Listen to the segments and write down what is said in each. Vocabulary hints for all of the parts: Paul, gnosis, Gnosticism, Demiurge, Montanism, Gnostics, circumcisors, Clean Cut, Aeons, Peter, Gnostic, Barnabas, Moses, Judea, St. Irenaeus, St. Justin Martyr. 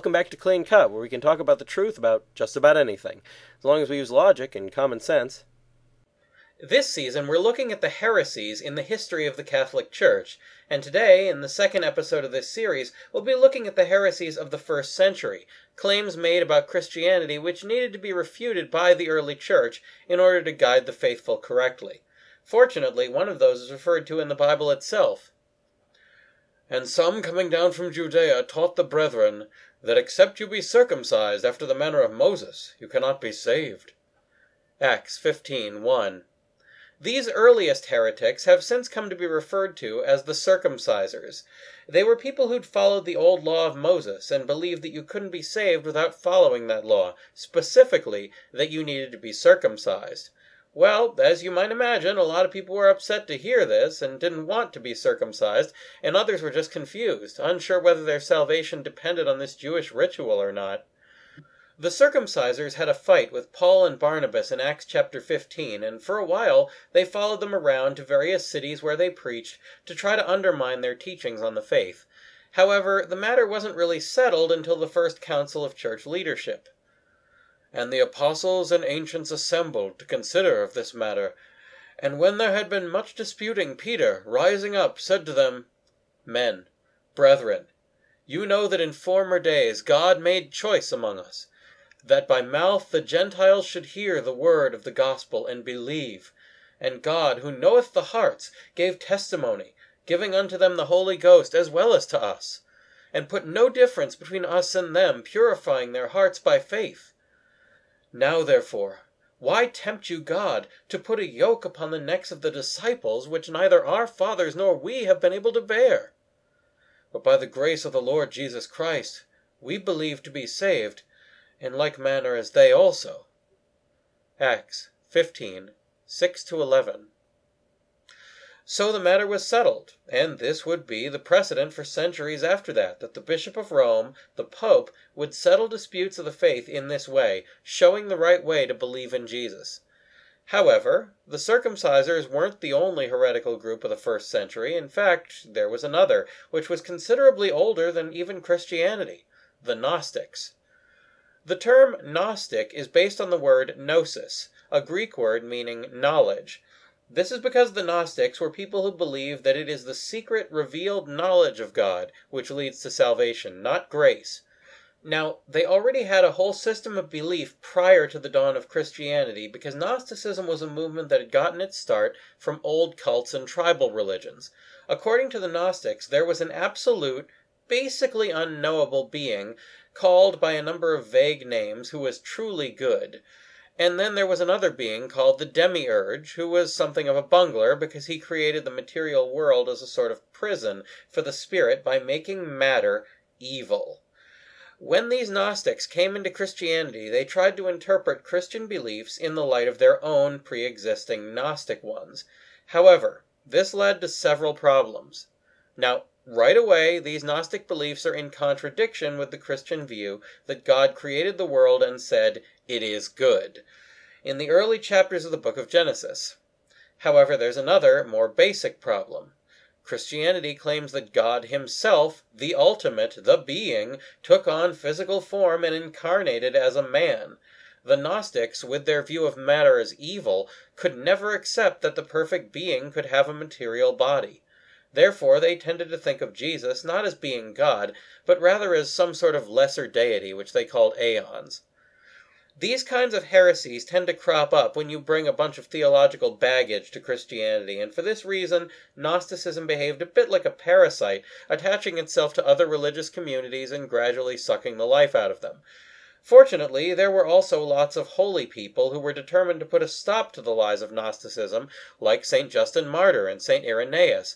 Welcome back to Clean Cut, where we can talk about the truth about just about anything, as long as we use logic and common sense. This season, we're looking at the heresies in the history of the Catholic Church, and today, in the second episode of this series, we'll be looking at the heresies of the first century, claims made about Christianity which needed to be refuted by the early Church in order to guide the faithful correctly. Fortunately, one of those is referred to in the Bible itself. And some coming down from Judea taught the brethren that except you be circumcised after the manner of Moses, you cannot be saved. Acts 15:1. These earliest heretics have since come to be referred to as the circumcisers. They were people who'd followed the old law of Moses and believed that you couldn't be saved without following that law, specifically that you needed to be circumcised. Well, as you might imagine, a lot of people were upset to hear this and didn't want to be circumcised, and others were just confused, unsure whether their salvation depended on this Jewish ritual or not. The circumcisers had a fight with Paul and Barnabas in Acts chapter 15, and for a while they followed them around to various cities where they preached to try to undermine their teachings on the faith. However, the matter wasn't really settled until the first council of church leadership. And the apostles and ancients assembled to consider of this matter. And when there had been much disputing, Peter, rising up, said to them, Men, brethren, you know that in former days God made choice among us, that by mouth the Gentiles should hear the word of the gospel and believe. And God, who knoweth the hearts, gave testimony, giving unto them the Holy Ghost as well as to us, and put no difference between us and them, purifying their hearts by faith. Now therefore, why tempt you God to put a yoke upon the necks of the disciples, which neither our fathers nor we have been able to bear? But by the grace of the Lord Jesus Christ, we believe to be saved, in like manner as they also. Acts 15:6-11. So the matter was settled, and this would be the precedent for centuries after that the Bishop of Rome, the Pope, would settle disputes of the faith in this way, showing the right way to believe in Jesus. However, the circumcisers weren't the only heretical group of the first century. In fact, there was another, which was considerably older than even Christianity, the Gnostics. The term Gnostic is based on the word gnosis, a Greek word meaning knowledge. This is because the Gnostics were people who believed that it is the secret revealed knowledge of God which leads to salvation, not grace. Now, they already had a whole system of belief prior to the dawn of Christianity, because Gnosticism was a movement that had gotten its start from old cults and tribal religions. According to the Gnostics, there was an absolute, basically unknowable being called by a number of vague names who was truly good. And then there was another being called the Demiurge, who was something of a bungler because he created the material world as a sort of prison for the spirit by making matter evil. When these Gnostics came into Christianity, they tried to interpret Christian beliefs in the light of their own pre-existing Gnostic ones. However, this led to several problems. Now, right away, these Gnostic beliefs are in contradiction with the Christian view that God created the world and said, "It is good," in the early chapters of the book of Genesis. However, there's another, more basic problem. Christianity claims that God himself, the ultimate, the being, took on physical form and incarnated as a man. The Gnostics, with their view of matter as evil, could never accept that the perfect being could have a material body. Therefore, they tended to think of Jesus not as being God, but rather as some sort of lesser deity, which they called Aeons. These kinds of heresies tend to crop up when you bring a bunch of theological baggage to Christianity, and for this reason, Gnosticism behaved a bit like a parasite, attaching itself to other religious communities and gradually sucking the life out of them. Fortunately, there were also lots of holy people who were determined to put a stop to the lies of Gnosticism, like St. Justin Martyr and St. Irenaeus.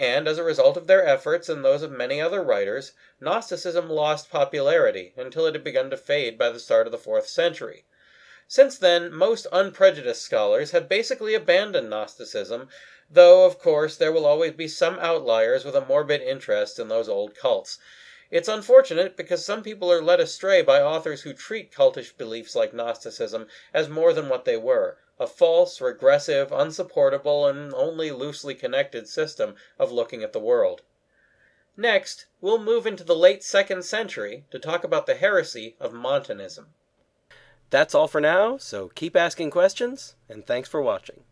And as a result of their efforts and those of many other writers, Gnosticism lost popularity until it had begun to fade by the start of the 4th century. Since then, most unprejudiced scholars have basically abandoned Gnosticism, though, of course, there will always be some outliers with a morbid interest in those old cults. It's unfortunate because some people are led astray by authors who treat cultish beliefs like Gnosticism as more than what they were, a false, regressive, unsupportable, and only loosely connected system of looking at the world. Next, we'll move into the late 2nd century to talk about the heresy of Montanism. That's all for now, so keep asking questions, and thanks for watching.